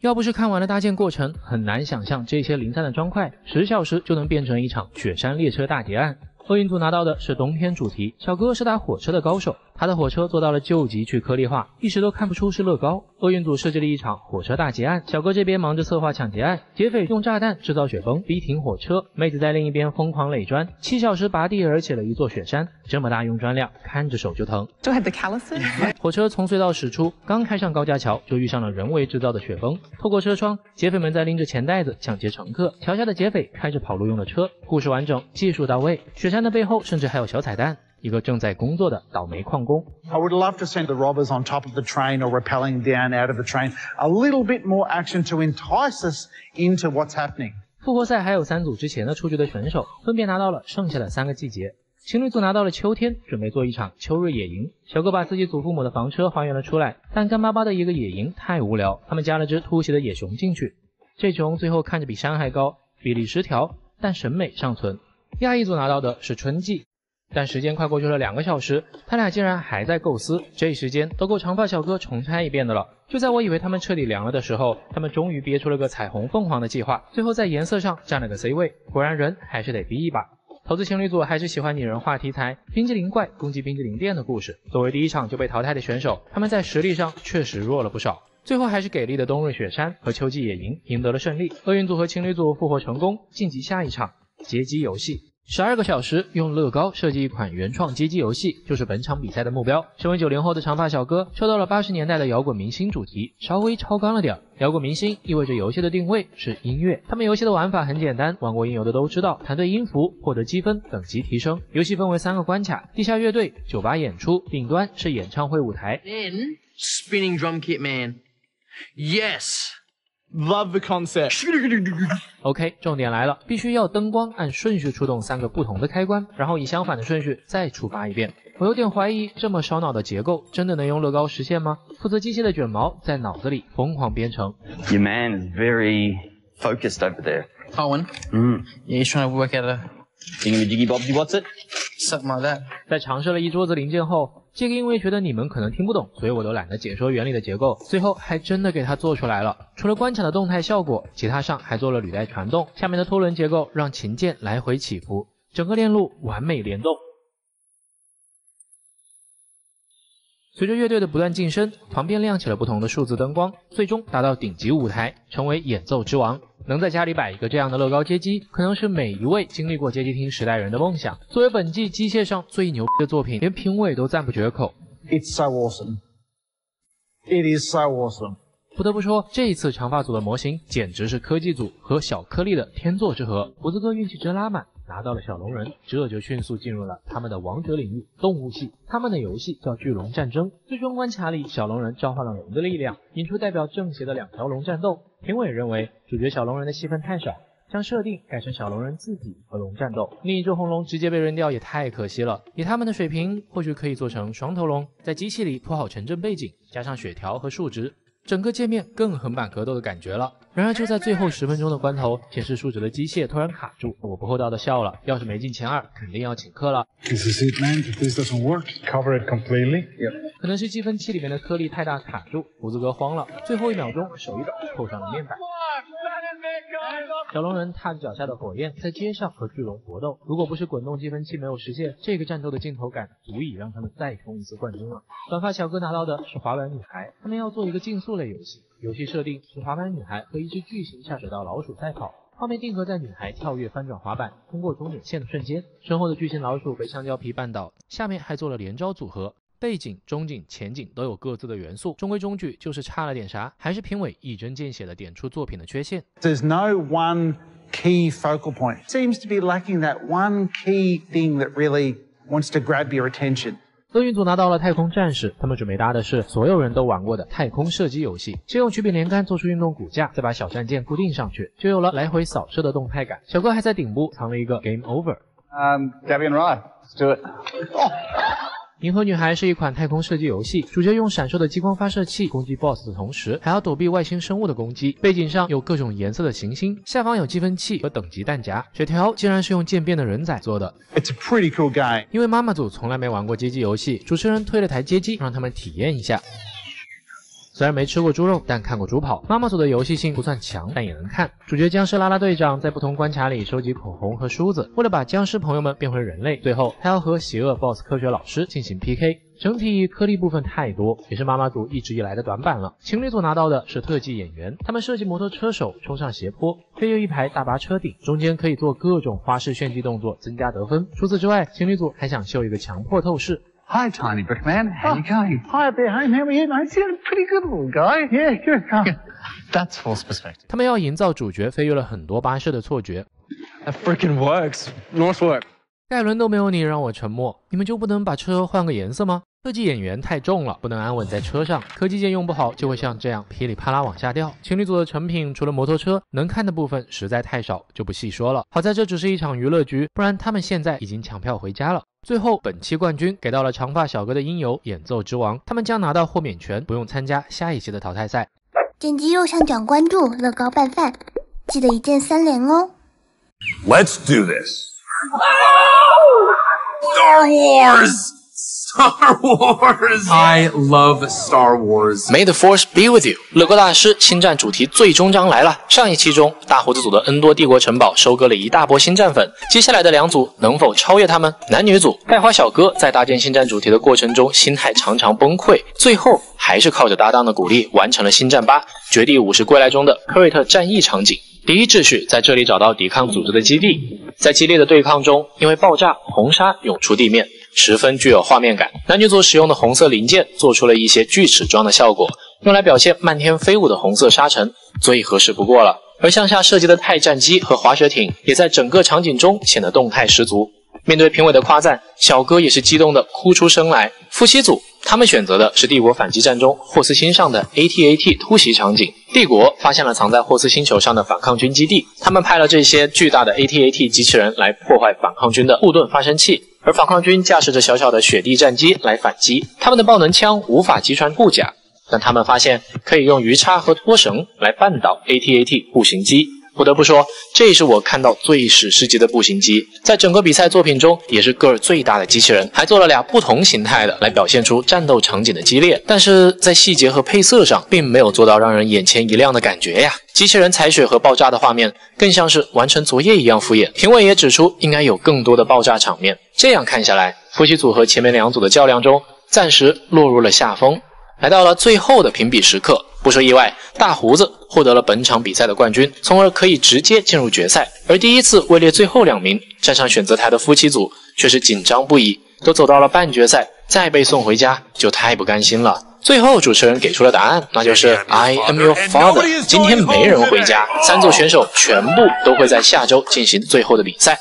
要不是看完了搭建过程，很难想象这些零散的砖块10小时就能变成一场雪山列车大劫案。恶运图拿到的是冬天主题，小哥是打火车的高手，他的火车做到了旧极具颗粒化，一时都看不出是乐高。恶运组设计了一场火车大劫案，小哥这边忙着策划抢劫案，劫匪用炸弹制造雪崩逼停火车，妹子在另一边疯狂垒砖，7小时拔地而起了一座雪山，这么大用砖量，看着手就疼。火车从隧道驶出，刚开上高架桥就遇上了人为制造的雪崩，透过车窗，劫匪们在拎着钱袋子抢劫乘客，桥下的劫匪开着跑路用的车。故事完整，技术到位，雪山的背后甚至还有小彩蛋。 一个正在工作的倒霉矿工。I would love to send the robbers on top of the train or rappelling down out of the train. A little bit more action to entice us into what's happening. 复活赛还有3组之前的出局的选手，分别拿到了剩下的3个季节。情侣组拿到了秋天，准备做一场秋日野营。小哥把自己祖父母的房车还原了出来，但干巴巴的一个野营太无聊，他们加了只突袭的野熊进去。这熊最后看着比山还高，比例失调，但审美尚存。亚裔组拿到的是春季。 但时间快过去了2个小时，他俩竟然还在构思，这时间都够长发小哥重拆一遍的了。就在我以为他们彻底凉了的时候，他们终于憋出了个彩虹凤凰的计划，最后在颜色上占了个 C 位。果然人还是得逼一把。投资情侣组还是喜欢拟人化题材，冰激凌怪攻击冰激凌店的故事。作为第一场就被淘汰的选手，他们在实力上确实弱了不少。 最后还是给力的冬日雪山和秋季野营赢得了胜利，厄运组和情侣组复活成功，晋级下一场街机游戏。 12个小时用乐高设计一款原创街机游戏，就是本场比赛的目标。身为90后的长发小哥，抽到了80年代的摇滚明星主题，稍微超纲了点。摇滚明星意味着游戏的定位是音乐，他们游戏的玩法很简单，玩过音游的都知道，弹对音符获得积分等级提升。游戏分为3个关卡：地下乐队、酒吧演出，顶端是演唱会舞台。Then spinning drum kit man, yes. Love the concept. OK， 重点来了，必须要灯光按顺序触动3个不同的开关，然后以相反的顺序再触发一遍。我有点怀疑，这么烧脑的结构真的能用乐高实现吗？负责机械的卷毛在脑子里疯狂编程。Your man is very focused over there. Owen. Yeah, he's trying to work out a jiggy bobby what's it? Something like that. 在尝试了一桌子零件后。 这个因为觉得你们可能听不懂，所以我都懒得解说原理的结构，最后还真的给它做出来了。除了关卡的动态效果，其他上还做了履带传动，下面的凸轮结构让琴键来回起伏，整个链路完美联动。随着乐队的不断晋升，旁边亮起了不同的数字灯光，最终达到顶级舞台，成为演奏之王。 能在家里摆一个这样的乐高街机，可能是每一位经历过街机厅时代人的梦想。作为本季机械上最牛逼的作品，连评委都赞不绝口。It's so awesome. It is so awesome. 不得不说，这一次长发组的模型简直是科技组和小颗粒的天作之合。胡子哥运气真拉满，拿到了小龙人，这就迅速进入了他们的王者领域——动物系。他们的游戏叫巨龙战争。最终关卡里，小龙人召唤了龙的力量，引出代表正邪的2条龙战斗。 评委认为主角小龙人的戏份太少，将设定改成小龙人自己和龙战斗。另一只红龙直接被扔掉也太可惜了，以他们的水平，或许可以做成双头龙，在机器里铺好城镇背景，加上血条和数值，整个界面更横版格斗的感觉了。然而就在最后10分钟的关头，显示数值的机械突然卡住，我不厚道的笑了，要是没进前2，肯定要请客了。This is it, man. If this doesn't work, cover it completely. Yep. 可能是积分器里面的颗粒太大卡住，胡子哥慌了，最后1秒钟手一抖扣上了面板。小龙人踏着脚下的火焰在街上和巨龙搏斗，如果不是滚动积分器没有实现，这个战斗的镜头感足以让他们再冲一次冠军了。短发小哥拿到的是滑板女孩，他们要做一个竞速类游戏，游戏设定是滑板女孩和一只巨型下水道老鼠赛跑。 画面定格在女孩跳跃翻转滑板通过终点线的瞬间，身后的巨型老鼠被香蕉皮绊倒。下面还做了连招组合，背景、中景、前景都有各自的元素，中规中矩，就是差了点啥。还是评委一针见血的点出作品的缺陷。There's no one key focal point. Seems to be lacking that one key thing that really wants to grab your attention. 乐运组拿到了太空战士，他们准备搭的是所有人都玩过的太空射击游戏，先用曲柄连杆做出运动骨架，再把小战舰固定上去，就有了来回扫射的动态感。小哥还在顶部藏了一个 Game Over。Debbie and Ryan, let's do it. 银河女孩是一款太空射击游戏，主角用闪烁的激光发射器攻击 BOSS 的同时，还要躲避外星生物的攻击。背景上有各种颜色的行星，下方有积分器和等级弹夹。血条竟然是用渐变的人仔做的。It's a pretty cool guy。因为妈妈组从来没玩过街机游戏，主持人推了台街机让他们体验一下。虽然没吃过猪肉，但看过猪跑。妈妈组的游戏性不算强，但也能看。主角僵尸拉拉队长在不同关卡里收集口红和梳子，为了把僵尸朋友们变回人类。最后，他要和邪恶 BOSS 科学老师进行 PK。 整体颗粒部分太多，也是妈妈组一直以来的短板了。情侣组拿到的是特技演员，他们设计摩托车手冲上斜坡，飞越一排大巴车顶，中间可以做各种花式炫技动作，增加得分。除此之外，情侣组还想秀一个强迫透视。 Hi, Tiny Brickman. How you going? Hi, Brickman. How are you? I see a pretty good little guy. Yeah, good. That's false perspective. 他们要营造主角飞越了很多巴士的错觉。That freaking works. Nice work. 盖伦都没有你让我沉默，你们就不能把车换个颜色吗？特技演员太重了，不能安稳在车上，科技键用不好就会像这样噼里啪啦往下掉。情侣组的成品除了摩托车，能看的部分实在太少，就不细说了。好在这只是一场娱乐局，不然他们现在已经抢票回家了。 最后，本期冠军给到了长发小哥的音游演奏之王，他们将拿到豁免权，不用参加下一期的淘汰赛。点击右上角关注乐高拌饭，记得一键三连哦。Let's do this. Star Wars, Star Wars. I love Star Wars. May the Force be with you. 乐高大师星战主题最终章来了。上一期中，大胡子组的恩多帝国城堡收割了一大波星战粉，接下来的两组能否超越他们？男女组盖花小哥在搭建星战主题的过程中，心态常常崩溃，最后还是靠着搭档的鼓励，完成了星战8绝地武士归来中的科瑞特战役场景。 第一秩序在这里找到抵抗组织的基地，在激烈的对抗中，因为爆炸，红沙涌出地面，十分具有画面感。男女组使用的红色零件做出了一些锯齿状的效果，用来表现漫天飞舞的红色沙尘，最合适不过了。而向下设计的泰战机和滑雪艇也在整个场景中显得动态十足。面对评委的夸赞，小哥也是激动的哭出声来。夫妻组。 他们选择的是帝国反击战中霍斯星上的 AT-AT 突袭场景。帝国发现了藏在霍斯星球上的反抗军基地，他们派了这些巨大的 AT-AT 机器人来破坏反抗军的护盾发生器，而反抗军驾驶着小小的雪地战机来反击。他们的爆能枪无法击穿护甲，但他们发现可以用鱼叉和拖绳来绊倒 AT-AT 步行机。 不得不说，这是我看到最史诗级的步行机，在整个比赛作品中也是个儿最大的机器人，还做了俩不同形态的，来表现出战斗场景的激烈。但是在细节和配色上，并没有做到让人眼前一亮的感觉呀。机器人踩雪和爆炸的画面，更像是完成作业一样敷衍。评委也指出，应该有更多的爆炸场面。这样看下来，夫妻组和前面两组的较量中，暂时落入了下风。来到了最后的评比时刻。 不出意外，大胡子获得了本场比赛的冠军，从而可以直接进入决赛。而第一次位列最后两名站上选择台的夫妻组却是紧张不已，都走到了半决赛，再被送回家就太不甘心了。最后主持人给出了答案，那就是 I am your father。今天没人回家，三组选手全部都会在下周进行最后的比赛。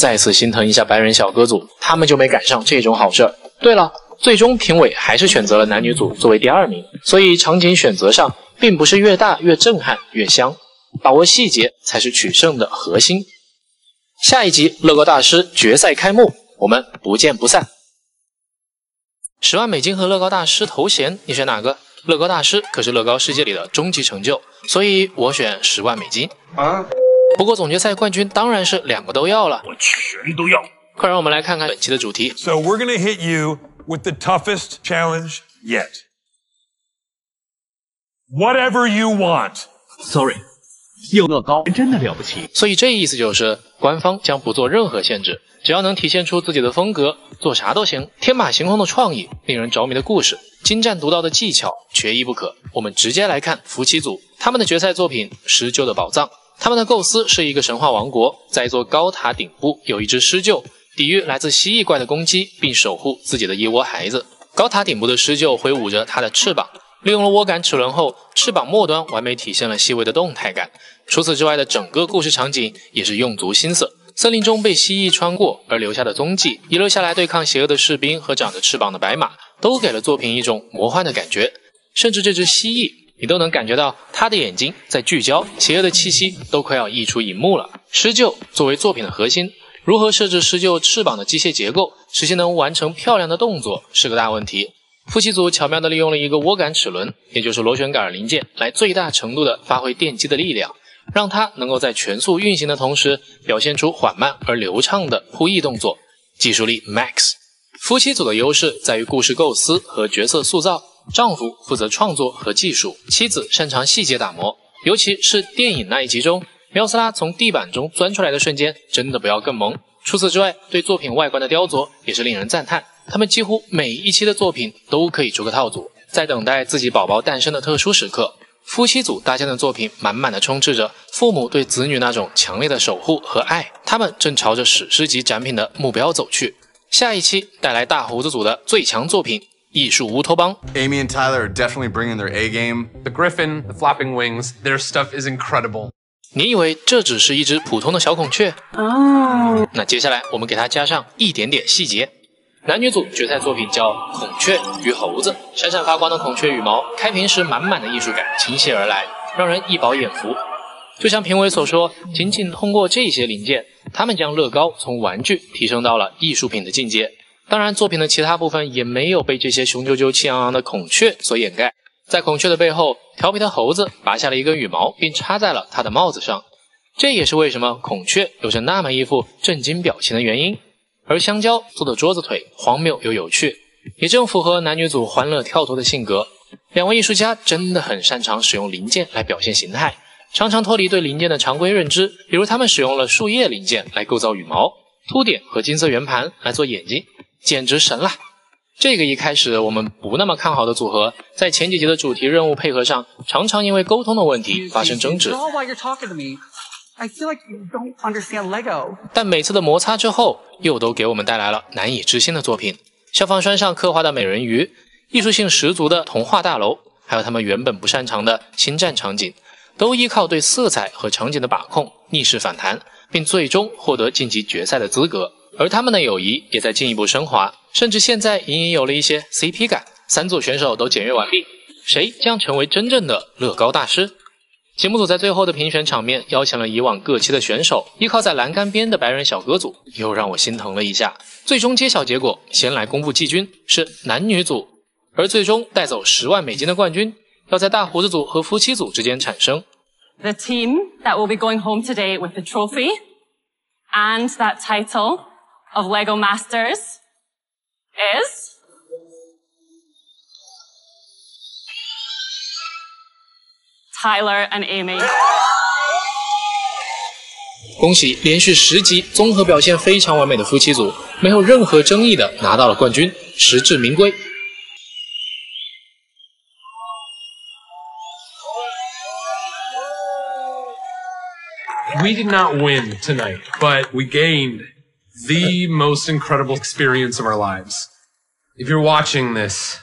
再次心疼一下白人小哥组，他们就没赶上这种好事。对了。 最终评委还是选择了男女组作为第二名，所以场景选择上并不是越大越震撼越香，把握细节才是取胜的核心。下一集乐高大师决赛开幕，我们不见不散。10万美金和乐高大师头衔，你选哪个？乐高大师可是乐高世界里的终极成就，所以我选10万美金。不过总决赛冠军当然是两个都要了，我全都要。快让我们来看看本期的主题。So we're gonna hit you. With the toughest challenge yet. Whatever you want. Sorry. 又乐高真的了不起。所以这意思就是，官方将不做任何限制，只要能体现出自己的风格，做啥都行。天马行空的创意，令人着迷的故事，精湛独到的技巧，缺一不可。我们直接来看夫妻组，他们的决赛作品《施救的宝藏》。他们的构思是一个神话王国，在一座高塔顶部有一只施救。 抵御来自蜥蜴怪的攻击，并守护自己的一窝孩子。高塔顶部的狮鹫挥舞着它的翅膀，利用了蜗杆齿轮后，翅膀末端完美体现了细微的动态感。除此之外的整个故事场景也是用足心思。森林中被蜥蜴穿过而留下的踪迹，遗留下来对抗邪恶的士兵和长着翅膀的白马，都给了作品一种魔幻的感觉。甚至这只蜥蜴，你都能感觉到它的眼睛在聚焦，邪恶的气息都快要溢出荧幕了。狮鹫作为作品的核心。 如何设置施救翅膀的机械结构，使其能完成漂亮的动作，是个大问题。夫妻组巧妙地利用了一个蜗杆齿轮，也就是螺旋杆零件，来最大程度地发挥电机的力量，让它能够在全速运行的同时，表现出缓慢而流畅的扑翼动作，技术力 max。夫妻组的优势在于故事构思和角色塑造，丈夫负责创作和技术，妻子擅长细节打磨。尤其是电影那一集中，喵斯拉从地板中钻出来的瞬间，真的不要更萌。除此之外，对作品外观的雕琢也是令人赞叹。他们几乎每一期的作品都可以出个套组。在等待自己宝宝诞生的特殊时刻，夫妻组搭建的作品满满的充斥着父母对子女那种强烈的守护和爱。他们正朝着史诗级展品的目标走去。下一期带来大胡子组的最强作品《艺术乌托邦》。Amy and Tyler are definitely bringing their A game. The Griffin, the flopping wings, their stuff is incredible. 你以为这只是一只普通的小孔雀？哦。那接下来我们给它加上一点点细节。男女组决赛作品叫《孔雀与猴子》，闪闪发光的孔雀羽毛，开屏时满满的艺术感倾泻而来，让人一饱眼福。就像评委所说，仅仅通过这些零件，他们将乐高从玩具提升到了艺术品的境界。当然，作品的其他部分也没有被这些雄赳赳气昂昂的孔雀所掩盖。在孔雀的背后，调皮的猴子拔下了一根羽毛，并插在了他的帽子上。这也是为什么孔雀有着那么一副震惊表情的原因。而香蕉做的桌子腿荒谬又有趣，也正符合男女组欢乐跳脱的性格。两位艺术家真的很擅长使用零件来表现形态，常常脱离对零件的常规认知。比如他们使用了树叶零件来构造羽毛，凸点和金色圆盘来做眼睛，简直神了！这个一开始我们不那么看好的组合，在前几集的主题任务配合上，常常因为沟通的问题发生争执。I feel like you don't understand Lego. 但每次的摩擦之后，又都给我们带来了难以置信的作品：消防栓上刻画的美人鱼，艺术性十足的童话大楼，还有他们原本不擅长的星战场景，都依靠对色彩和场景的把控逆势反弹，并最终获得晋级决赛的资格。而他们的友谊也在进一步升华，甚至现在隐隐有了一些 CP 感。三组选手都检阅完毕，谁将成为真正的乐高大师？节目组在最后的评选场面邀请了以往各期的选手，依靠在栏杆边的白人小哥组又让我心疼了一下。最终揭晓结果，先来公布季军是男女组，而最终带走10万美金的冠军要在大胡子组和夫妻组之间产生。The team that will be going home today with the trophy and that title of Lego Masters is Tyler and Amy。 恭喜连续10集综合表现非常完美的夫妻组，没有任何争议的拿到了冠军，实至名归。We did not win tonight, but we gained the most incredible experience of our lives. If you're watching this,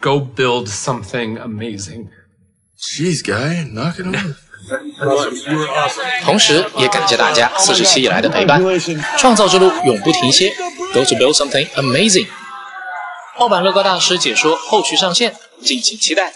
go build something amazing. Jeez, guy, knock it off. 同时也感谢大家47以来的陪伴，创造之路永不停歇。Go to build something amazing。 澳版乐高大师解说后续上线，敬请期待。